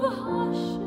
Hush.